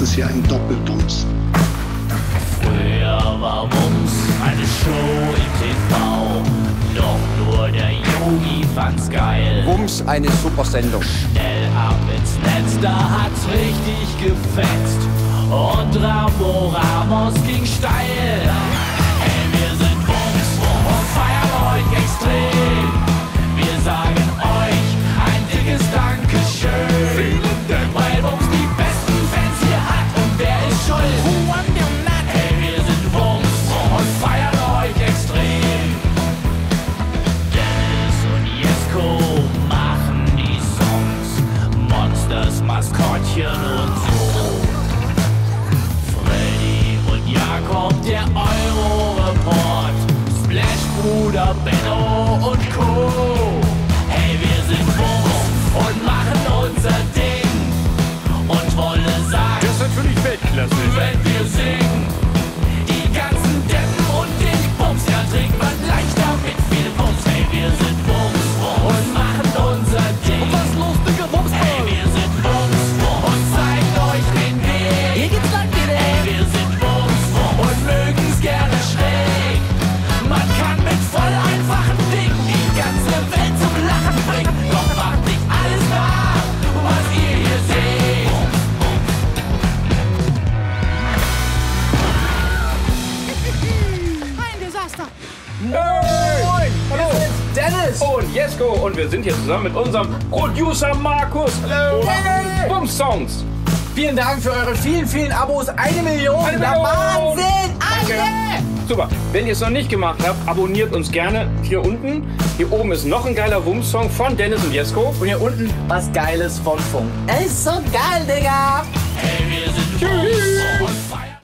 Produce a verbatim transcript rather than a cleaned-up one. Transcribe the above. nächstes Jahr im Doppelbums. Früher war Wumms eine Show im T V, doch nur der Yogi fand's geil. Wumms eine super Sendung. Schnell ab ins Netz, da hat's richtig gefetzt und Ramo Ramos ging steil. Hey, wir sind Wumms und feiern euch extrem. Wir sagen euch ein dickes Dankeschön. Vielen Dank, weil Wumms die besten Fans hier hat und wer ist schuld? Hey, wir sind Wumms und feiern euch extrem. Dennis und Jesko machen die Songs, Monsters, Maskottchen und so. Freddy und Jakob, der Euro-Report, Splash, Bruder, Benno und Co. Wenn wir singen, die ganzen Deppen und den Bums, ja, trinkt man leichter mit viel Bums. Hey, wir sind Bums und machen unser Ding. Und was los, dicke Bums? Hey, wir sind Bums und zeigen euch den Weg. Hier geht's lang, geht hey, wir sind Bums und mögen's gerne schräg. Man kann mit voll einfachen Dingen die ganze Welt zum Lachen bringen. Doch macht nicht alles nach, was ihr hier seht. Hey! Hallo! Dennis! Und Jesko! Und wir sind hier zusammen mit unserem Producer Markus! Hallo! Hey. Bums Songs! Vielen Dank für eure vielen, vielen Abos! Eine Million! Eine Million. Wahnsinn! Danke. Super! Wenn ihr es noch nicht gemacht habt, abonniert uns gerne hier unten. Hier oben ist noch ein geiler Wumms-Song von Dennis und Jesko. Und hier unten was Geiles von Funk. Es ist so geil, Digga!